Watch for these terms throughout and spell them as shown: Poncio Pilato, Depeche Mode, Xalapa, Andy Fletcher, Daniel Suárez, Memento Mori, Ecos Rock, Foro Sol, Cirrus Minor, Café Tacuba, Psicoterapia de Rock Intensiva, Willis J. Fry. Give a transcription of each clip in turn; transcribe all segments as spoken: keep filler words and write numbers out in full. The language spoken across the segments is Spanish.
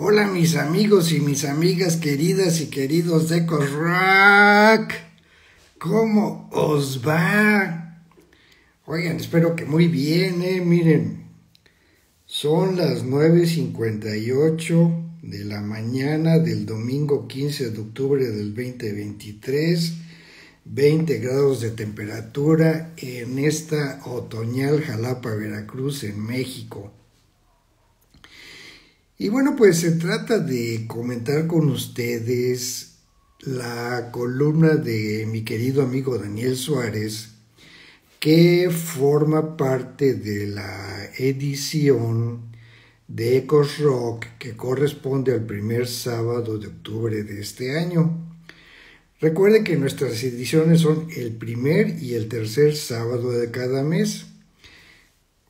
Hola mis amigos y mis amigas queridas y queridos de Ecos Rock, ¿cómo os va? Oigan, espero que muy bien, eh, miren, son las nueve cincuenta y ocho de la mañana del domingo quince de octubre del dos mil veintitrés, veinte grados de temperatura en esta otoñal Xalapa, Veracruz, en México. Y bueno, pues se trata de comentar con ustedes la columna de mi querido amigo Daniel Suárez, que forma parte de la edición de Ecos Rock, que corresponde al primer sábado de octubre de este año. Recuerden que nuestras ediciones son el primer y el tercer sábado de cada mes,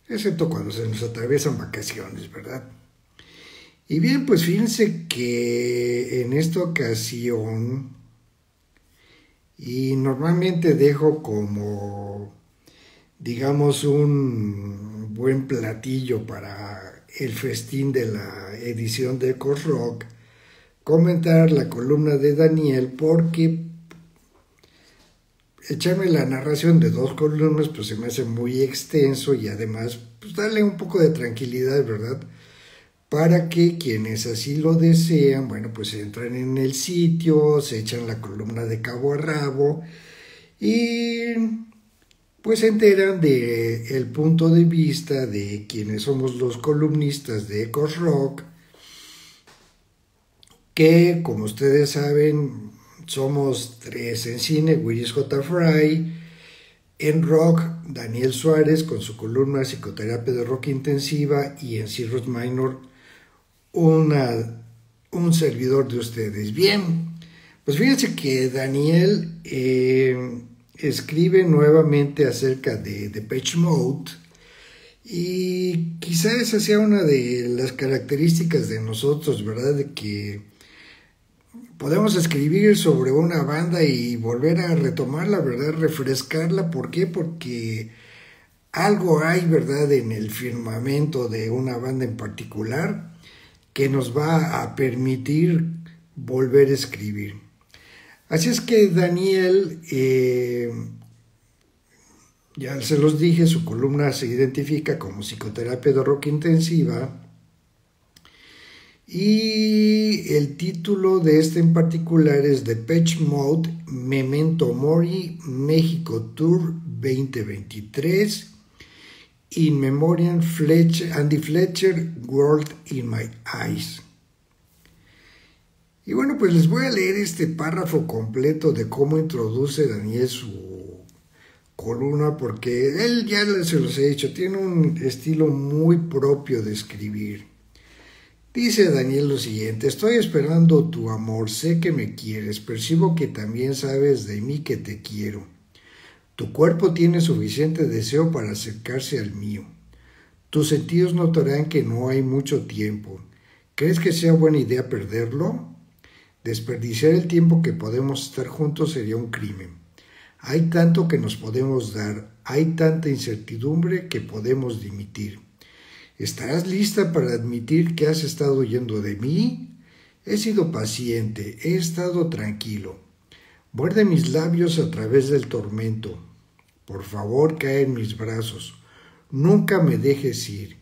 excepto cuando se nos atraviesan vacaciones, ¿verdad? Y bien, pues fíjense que en esta ocasión, y normalmente dejo como, digamos, un buen platillo para el festín de la edición de Ecos Rock, comentar la columna de Daniel, porque echarme la narración de dos columnas pues se me hace muy extenso, y además pues darle un poco de tranquilidad, ¿verdad?, para que quienes así lo desean, bueno, pues entran en el sitio, se echan la columna de cabo a rabo y pues se enteran del punto de vista de quienes somos los columnistas de Ecos Rock, que, como ustedes saben, somos tres en cine: Willis J. Fry; en rock, Daniel Suárez con su columna Psicoterapia de Rock Intensiva; y en Cirrus Minor, Una, un servidor de ustedes. Bien, pues fíjense que Daniel eh, escribe nuevamente acerca de Depeche Mode, y quizá esa sea una de las características de nosotros, ¿verdad?, de que podemos escribir sobre una banda y volver a retomarla, ¿verdad?, refrescarla. ¿Por qué? Porque algo hay, ¿verdad?, en el firmamento de una banda en particular, que nos va a permitir volver a escribir. Así es que Daniel, eh, ya se los dije, su columna se identifica como Psicoterapia de Rock Intensiva, y el título de este en particular es Depeche Mode, Memento Mori, México Tour veinte veintitrés, In Memoriam Fletcher, Andy Fletcher, World in My Eyes. Y bueno, pues les voy a leer este párrafo completo de cómo introduce Daniel su columna, porque él, ya se los he dicho, tiene un estilo muy propio de escribir. Dice Daniel lo siguiente: estoy esperando tu amor, sé que me quieres, percibo que también sabes de mí que te quiero. Tu cuerpo tiene suficiente deseo para acercarse al mío. Tus sentidos notarán que no hay mucho tiempo. ¿Crees que sea buena idea perderlo? Desperdiciar el tiempo que podemos estar juntos sería un crimen. Hay tanto que nos podemos dar, hay tanta incertidumbre que podemos dimitir. ¿Estarás lista para admitir que has estado huyendo de mí? He sido paciente, he estado tranquilo. Muerde mis labios a través del tormento. Por favor, cae en mis brazos. Nunca me dejes ir.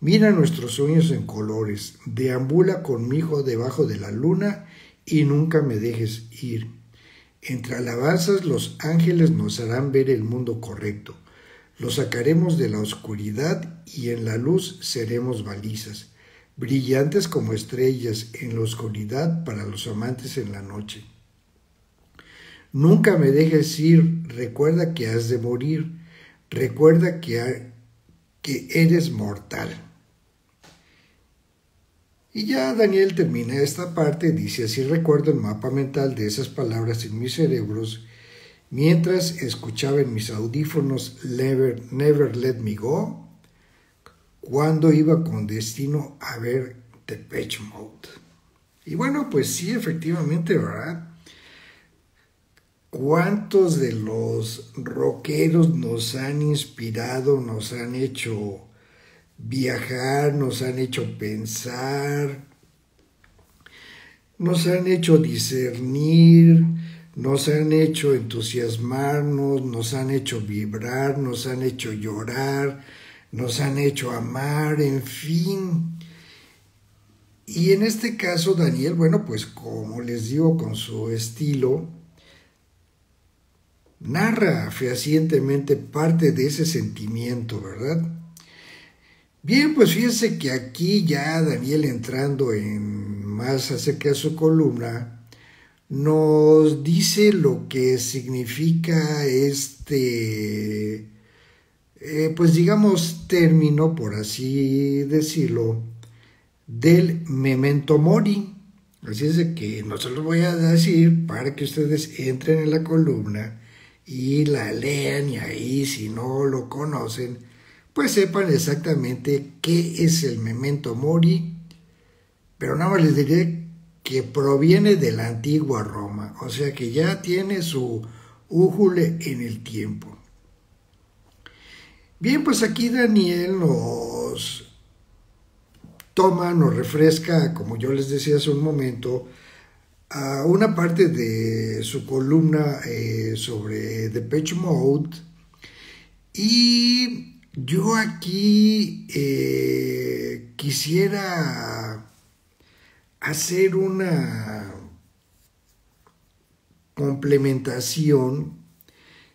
Mira nuestros sueños en colores. Deambula conmigo debajo de la luna y nunca me dejes ir. Entre alabanzas, los ángeles nos harán ver el mundo correcto. Lo sacaremos de la oscuridad y en la luz seremos balizas, brillantes como estrellas en la oscuridad para los amantes en la noche. Nunca me dejes ir, recuerda que has de morir, recuerda que, ha, que eres mortal. Y ya Daniel termina esta parte, dice: así recuerdo el mapa mental de esas palabras en mis cerebros, mientras escuchaba en mis audífonos Never, Never Let Me Go, cuando iba con destino a ver Depeche Mode. Y bueno, pues sí, efectivamente, ¿verdad? ¿Cuántos de los rockeros nos han inspirado, nos han hecho viajar, nos han hecho pensar? nos han hecho discernir, nos han hecho entusiasmarnos, nos han hecho vibrar, nos han hecho llorar, nos han hecho amar, en fin. Y en este caso Daniel, bueno, pues como les digo, con su estilo, narra fehacientemente parte de ese sentimiento, ¿verdad? Bien, pues fíjense que aquí ya Daniel, entrando en más acerca de su columna, nos dice lo que significa este, eh, pues digamos, término, por así decirlo, del memento mori. Así es de que no se los voy a decir para que ustedes entren en la columna y la lean, y ahí, si no lo conocen, pues sepan exactamente qué es el memento mori. Pero nada más les diré que proviene de la antigua Roma, o sea que ya tiene su újule en el tiempo. Bien, pues aquí Daniel nos toma, nos refresca, como yo les decía hace un momento, a una parte de su columna eh, sobre Depeche Mode, y yo aquí eh, quisiera hacer una complementación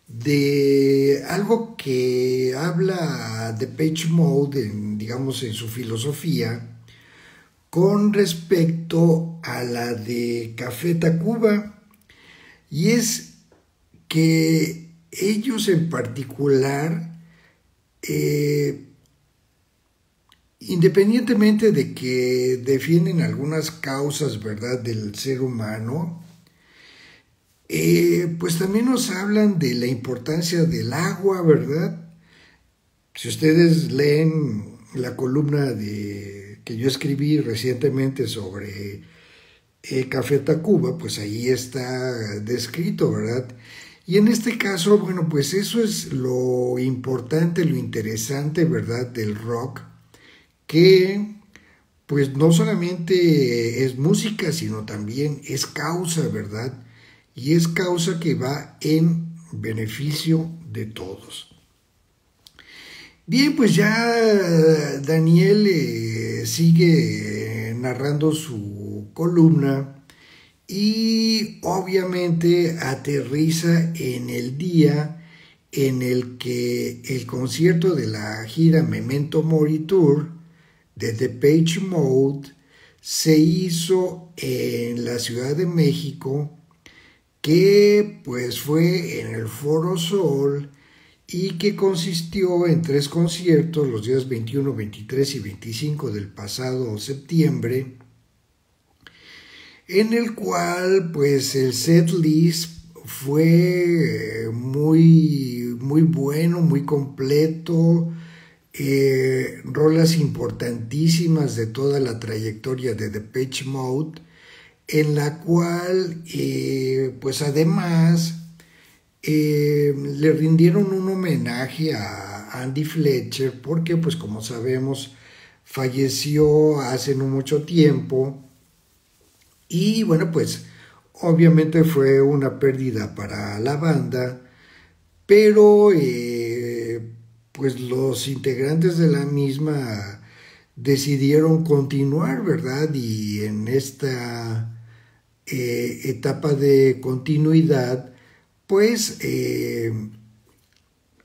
de algo que habla Depeche Mode, en, digamos, en su filosofía, con respecto a la de Café Tacuba, y es que ellos en particular, eh, independientemente de que defienden algunas causas, ¿verdad?, del ser humano, eh, pues también nos hablan de la importancia del agua, ¿verdad? Si ustedes leen la columna de, que yo escribí recientemente sobre eh, Café Tacuba, pues ahí está descrito, ¿verdad? Y en este caso, bueno, pues eso es lo importante, lo interesante, ¿verdad?, del rock, que pues no solamente es música, sino también es causa, ¿verdad? Y es causa que va en beneficio de todos. Bien, pues ya Daniel eh, sigue narrando su columna y obviamente aterriza en el día en el que el concierto de la gira Memento Mori Tour de Depeche Mode se hizo en la Ciudad de México, que pues fue en el Foro Sol y que consistió en tres conciertos los días veintiuno, veintitrés y veinticinco del pasado septiembre, en el cual pues el set list fue muy, muy bueno, muy completo. Eh, rolas importantísimas de toda la trayectoria de Depeche Mode, en la cual eh, pues además eh, le rindieron un homenaje a Andy Fletcher, porque pues como sabemos falleció hace no mucho tiempo, y bueno, pues obviamente fue una pérdida para la banda, pero eh, pues los integrantes de la misma decidieron continuar, ¿verdad? Y en esta eh, etapa de continuidad, pues eh,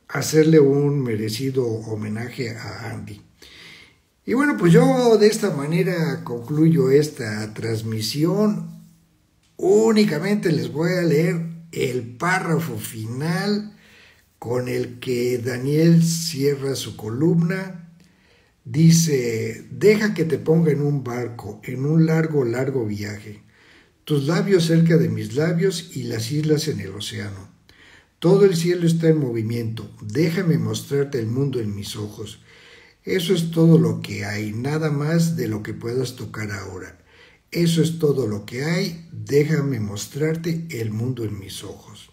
hacerle un merecido homenaje a Andy. Y bueno, pues yo de esta manera concluyo esta transmisión. Únicamente les voy a leer el párrafo final con el que Daniel cierra su columna. Dice: deja que te ponga en un barco, en un largo, largo viaje, tus labios cerca de mis labios y las islas en el océano. Todo el cielo está en movimiento, déjame mostrarte el mundo en mis ojos. Eso es todo lo que hay, nada más de lo que puedas tocar ahora. Eso es todo lo que hay, déjame mostrarte el mundo en mis ojos.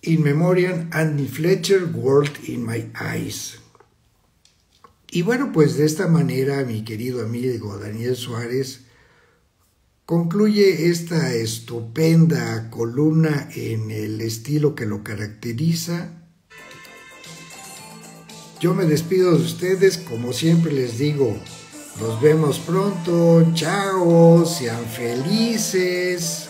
In Memoriam, Andy Fletcher, World in My Eyes. Y bueno, pues de esta manera, mi querido amigo Daniel Suárez, Concluye esta estupenda columna en el estilo que lo caracteriza. Yo me despido de ustedes, como siempre les digo, nos vemos pronto, chao, sean felices.